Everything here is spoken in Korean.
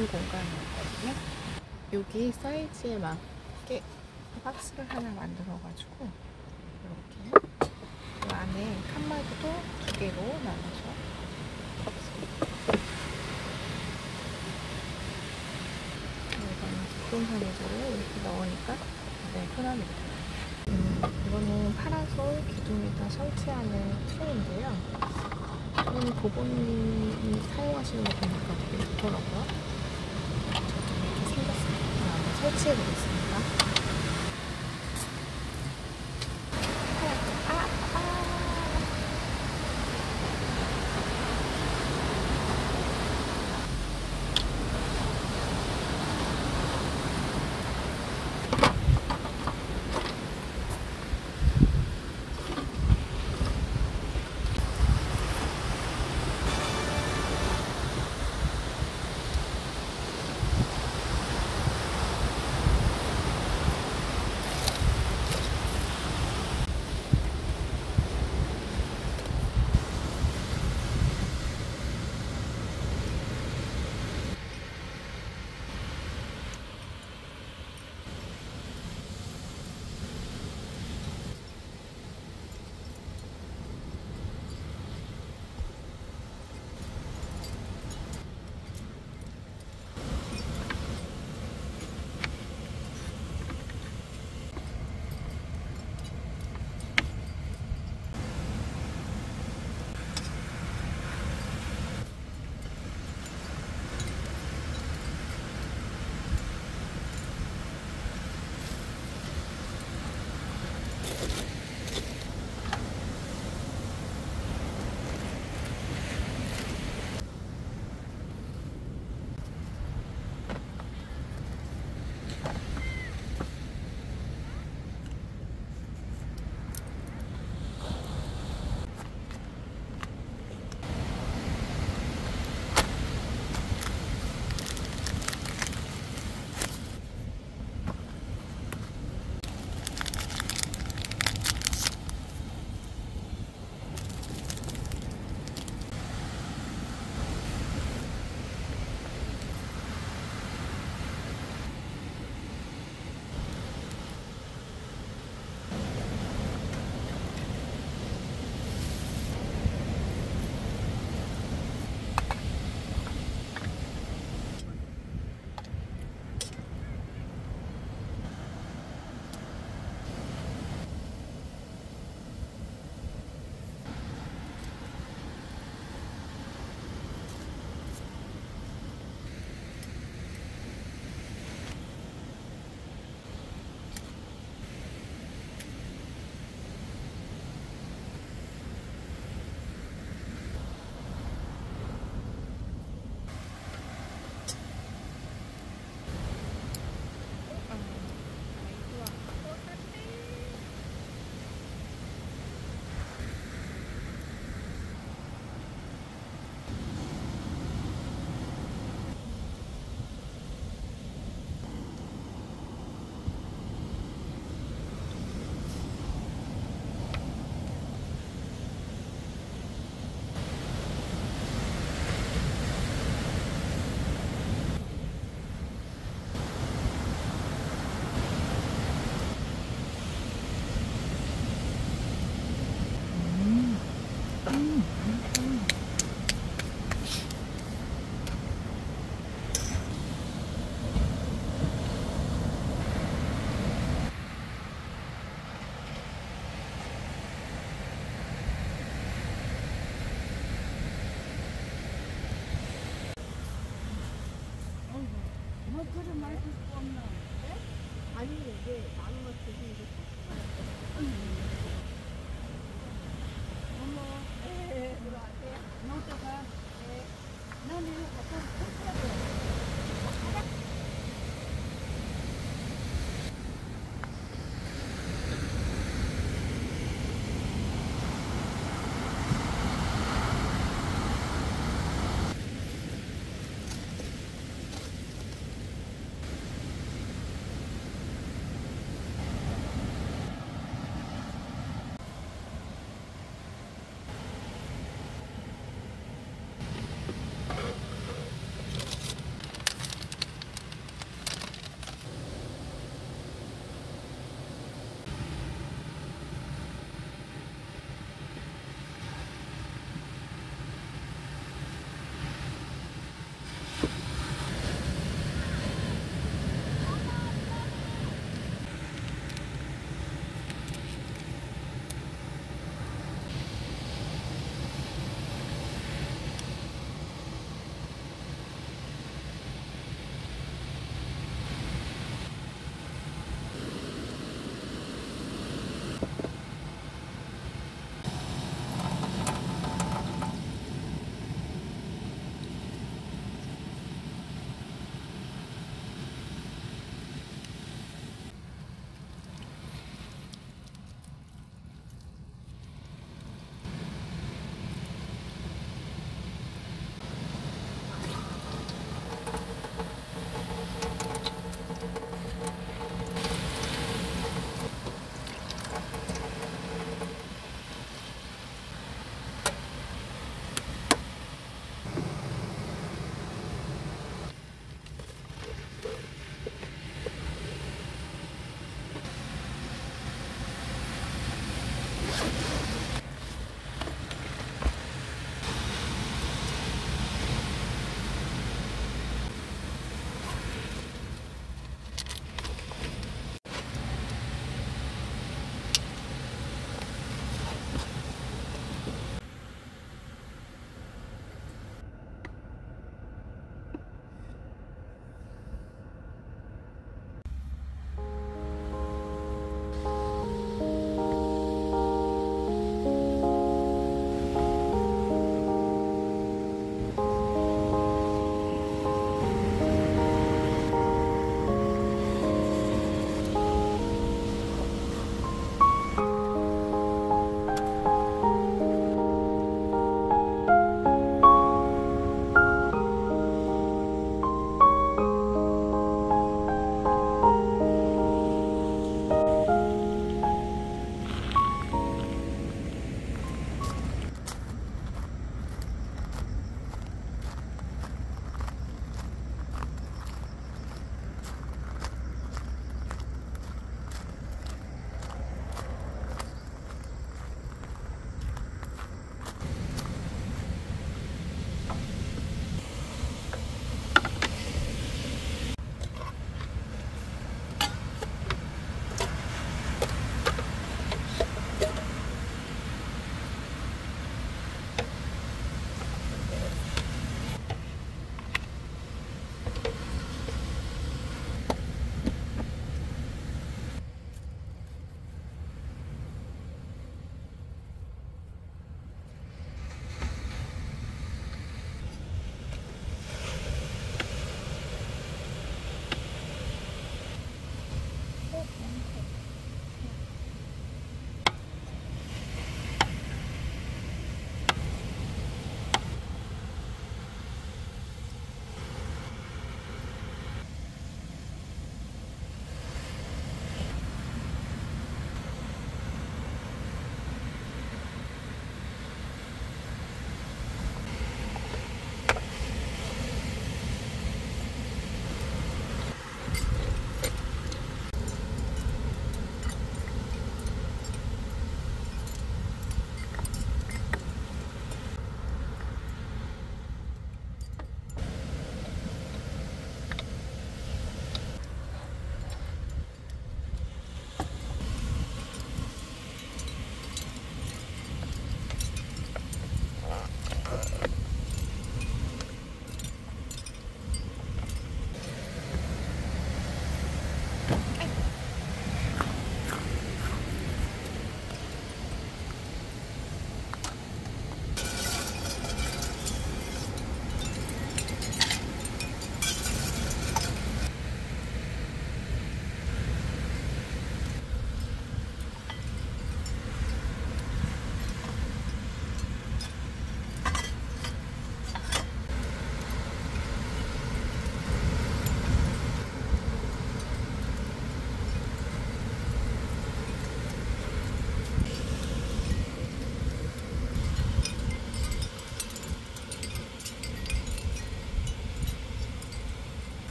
좁은 공간이었거든요. 여기 사이즈에 맞게 박스를 하나 만들어가지고 이렇게 그 안에 칸막이도 두 개로 나눠서 기둥선으로 이렇게 넣으니까 굉장히 편합니다. 이거는 파라솔 기둥에다 설치하는 트레인데요. 이거는 고객님이 사용하시는 거 보니까 되게 좋더라고요. 저도 이렇게 생겼습니다. 한번 설치해 보겠습니다. 그런 말도 없나? 아니 이게.